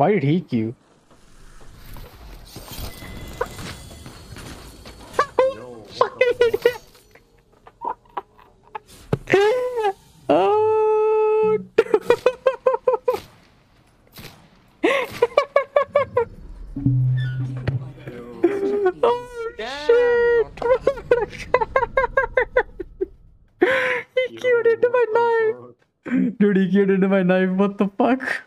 Why did he queue? No, oh, oh shit! He queued into my knife! Dude, he queued into my knife, what the fuck?